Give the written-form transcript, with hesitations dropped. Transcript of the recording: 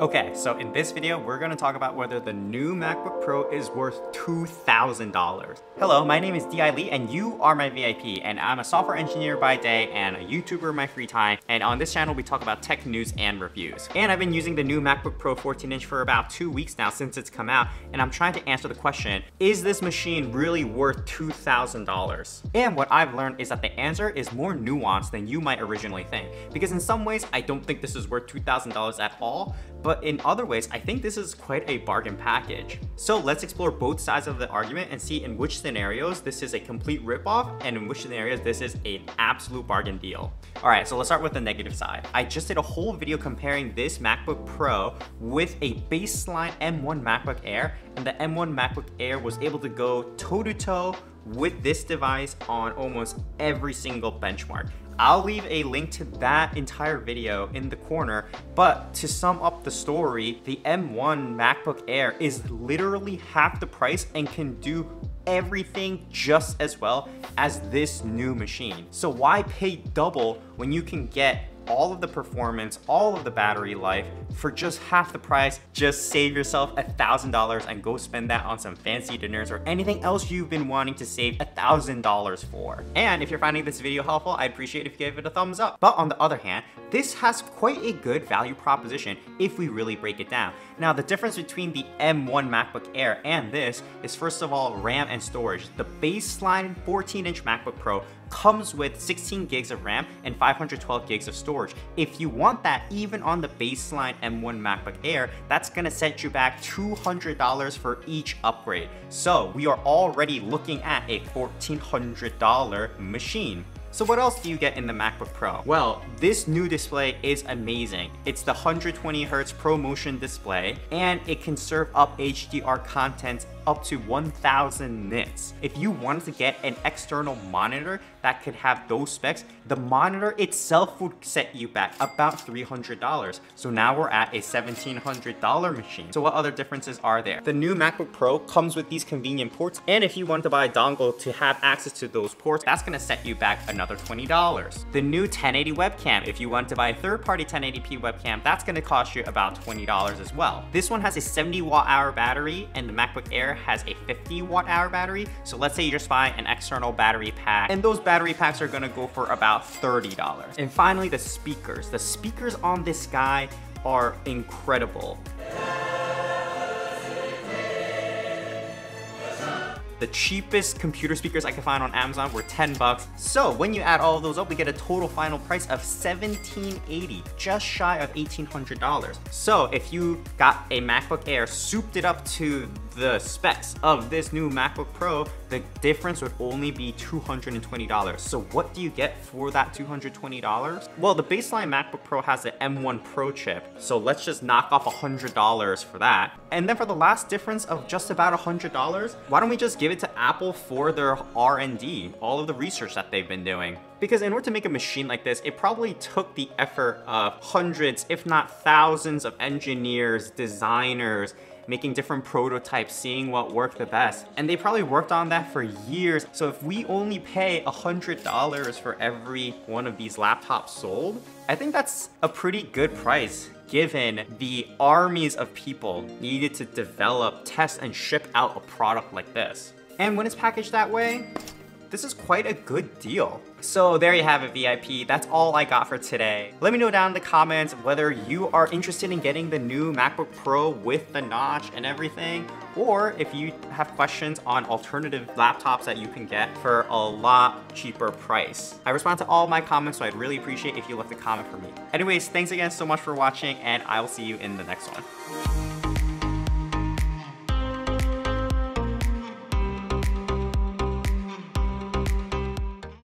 Okay, so in this video, we're gonna talk about whether the new MacBook Pro is worth $2,000. Hello, my name is D.I. Lee and you are my VIP, and I'm a software engineer by day and a YouTuber in my free time. And on this channel, we talk about tech news and reviews. And I've been using the new MacBook Pro 14-inch for about 2 weeks now since it's come out, and I'm trying to answer the question, is this machine really worth $2,000? And what I've learned is that the answer is more nuanced than you might originally think. Because in some ways, I don't think this is worth $2,000 at all, but in other ways, I think this is quite a bargain package. So let's explore both sides of the argument and see in which scenarios this is a complete ripoff and in which scenarios this is an absolute bargain deal. All right, so let's start with the negative side. I just did a whole video comparing this MacBook Pro with a baseline M1 MacBook Air, and the M1 MacBook Air was able to go toe-to-toe with this device on almost every single benchmark. I'll leave a link to that entire video in the corner, but to sum up the story, the M1 MacBook Air is literally half the price and can do everything just as well as this new machine. So why pay double when you can get all of the performance, all of the battery life for just half the price? Just save yourself $1,000 and go spend that on some fancy dinners or anything else you've been wanting to save $1,000 for. And if you're finding this video helpful, I'd appreciate if you gave it a thumbs up. But on the other hand, this has quite a good value proposition if we really break it down. Now, the difference between the M1 MacBook Air and this is, first of all, RAM and storage. The baseline 14-inch MacBook Pro comes with 16 gigs of RAM and 512 gigs of storage. If you want that, even on the baseline M1 MacBook Air, that's gonna set you back $200 for each upgrade. So we are already looking at a $1,400 machine. So what else do you get in the MacBook Pro? Well, this new display is amazing. It's the 120Hz ProMotion display, and it can serve up HDR content up to 1,000 nits. If you wanted to get an external monitor that could have those specs, the monitor itself would set you back about $300. So now we're at a $1,700 machine. So what other differences are there? The new MacBook Pro comes with these convenient ports, and if you want to buy a dongle to have access to those ports, that's gonna set you back another $20. The new 1080 webcam, if you want to buy a third-party 1080p webcam, that's gonna cost you about $20 as well. This one has a 70 watt-hour battery, and the MacBook Air has a 50 watt hour battery. So let's say you're just buying an external battery pack, and those battery packs are gonna go for about $30. And finally, the speakers. The speakers on this guy are incredible. The cheapest computer speakers I could find on Amazon were 10 bucks. So when you add all of those up, we get a total final price of $1,780, just shy of $1,800. So if you got a MacBook Air, souped it up to the specs of this new MacBook Pro, the difference would only be $220. So what do you get for that $220? Well, the baseline MacBook Pro has the M1 Pro chip, so let's just knock off $100 for that. And then for the last difference of just about $100, why don't we just give it to Apple for their R&D, all of the research that they've been doing? Because in order to make a machine like this, it probably took the effort of hundreds, if not thousands, of engineers, designers, making different prototypes, seeing what worked the best. And they probably worked on that for years. So if we only pay $100 for every one of these laptops sold, I think that's a pretty good price, given the armies of people needed to develop, test, and ship out a product like this. And when it's packaged that way, this is quite a good deal. So there you have it, VIP. That's all I got for today. Let me know down in the comments whether you are interested in getting the new MacBook Pro with the notch and everything, or if you have questions on alternative laptops that you can get for a lot cheaper price. I respond to all my comments, so I'd really appreciate if you left a comment for me. Anyways, thanks again so much for watching, and I will see you in the next one.